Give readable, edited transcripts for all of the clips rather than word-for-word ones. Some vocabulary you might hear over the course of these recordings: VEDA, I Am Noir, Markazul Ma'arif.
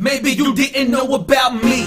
Maybe you didn't know about me.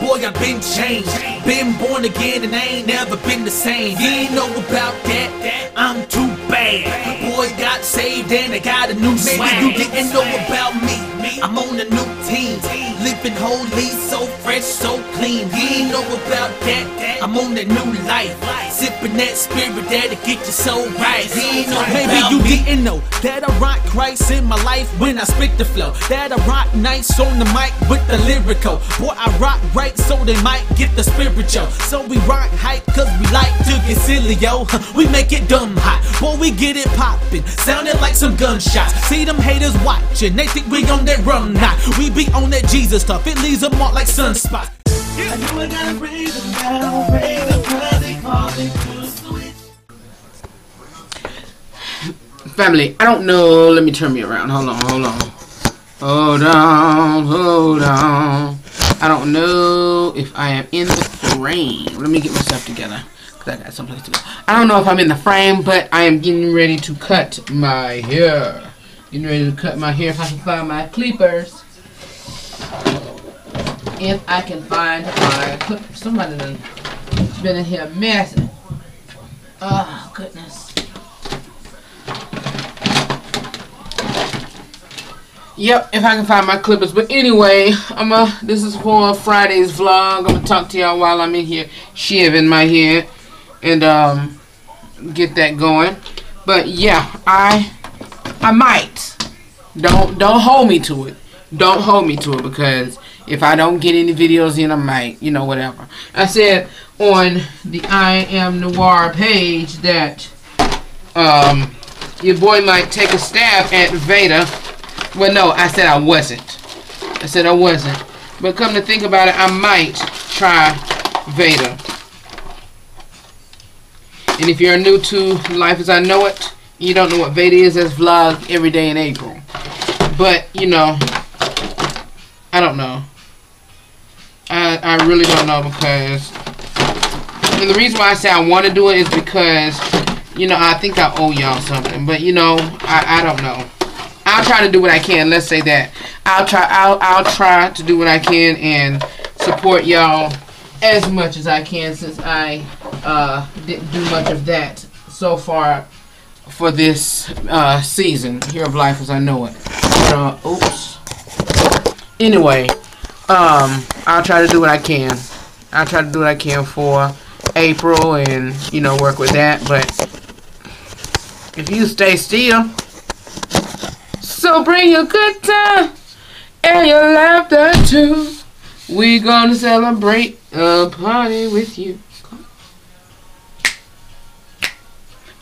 Boy, I've been changed. Been born again and I ain't never been the same. You ain't know about that, I'm too bad. Boy got saved and I got a new swag. Maybe you didn't know about me. I'm on a new team. Living holy, so fresh, so clean. You ain't know about that, I'm on a new life. Sipping that spirit that'll get you so right. You ain't know about me. Maybe you didn't know that I rock Christ in my life when I spit the flow. That I rock nights on the mic with the lyrical. Boy, I rock right so they might get the spiritual. So we rock hype cause we like to get silly, yo. We make it dumb hot, boy we get it poppin'. Sounded like some gunshots. See them haters watchin', they think we on that run knot. We be on that Jesus stuff, it leaves them marked like sunspots. I know I gotta raise them now, raise them cause they call it to switch. Family, I don't know, let me turn me around, hold on. I don't know if I am in the frame. Let me get myself together, because I got someplace to go. I don't know if I'm in the frame, but I am getting ready to cut my hair. Getting ready to cut my hair if I can find my clippers. If I can find my clippers. Somebody done been in here messing. Oh, goodness. Yep, if I can find my clippers. But anyway, this is for Friday's vlog. I'm gonna talk to y'all while I'm in here shaving my head and get that going. But yeah, I might. Don't hold me to it. Don't hold me to it, because if I don't get any videos in, I might, you know, whatever. I said on the I Am Noir page that your boy might take a stab at VEDA. Well, no, I said I wasn't. I said I wasn't. But come to think about it, I might try VEDA. And if you're new to Life As I Know It, you don't know what VEDA is. That's vlogged every day in April. But, you know, I don't know. I really don't know, because... And the reason why I say I want to do it is because, you know, I think I owe y'all something. But, you know, I don't know. I'll try to do what I can. Let's say that. I'll try to do what I can and support y'all as much as I can, since I didn't do much of that so far for this season here of Life As I Know It. But, oops. Anyway, I'll try to do what I can. I'll try to do what I can for April and, you know, work with that. But if you stay still. So bring your good time and your laughter too. We gonna celebrate a party with you.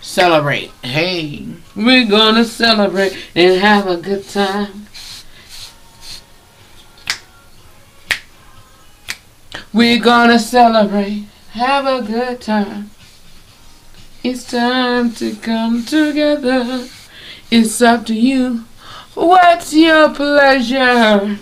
Celebrate. Hey. We're gonna celebrate and have a good time. We're gonna celebrate. Have a good time. It's time to come together. It's up to you. What's your pleasure?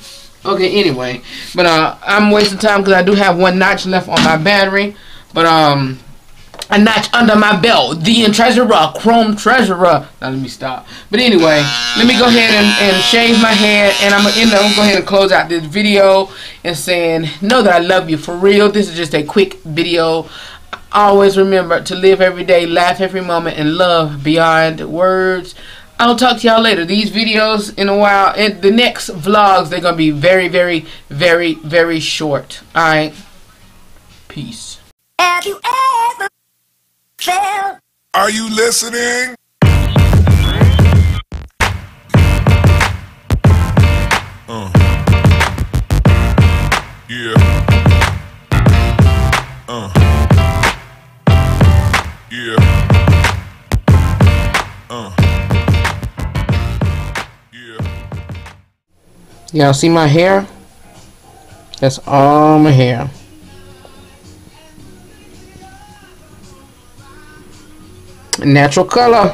Okay, anyway, but I'm wasting time because I do have one notch left on my battery, but a notch under my belt, the treasurer, chrome treasurer. Now let me stop. But anyway, let me go ahead and shave my head, and I'm gonna go ahead and close out this video and saying, know that I love you for real. This is just a quick video. Always remember to live every day, laugh every moment, and love beyond words. I'll talk to y'all later. These videos in a while, and the next vlogs, they're going to be very, very, very, very short. Alright? Peace. Have you ever felt? Are you listening? Yeah. Yeah. Y'all see my hair? That's all my hair. Natural color.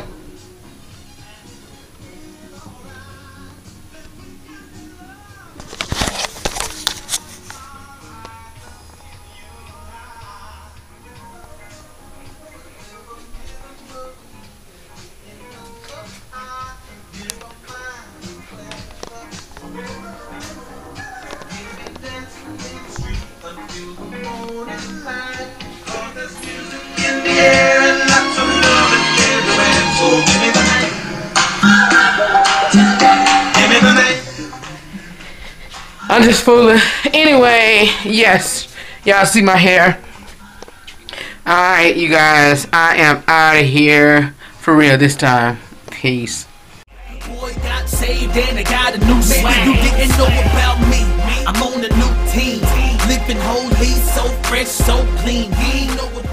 I'm just fooling. Anyway, yes, y'all see my hair. Alright, you guys, I am out of here for real this time. Peace. Boy got saved and I got a new swag. You didn't know about me. I'm on a new team. Living holy, so fresh, so clean. You know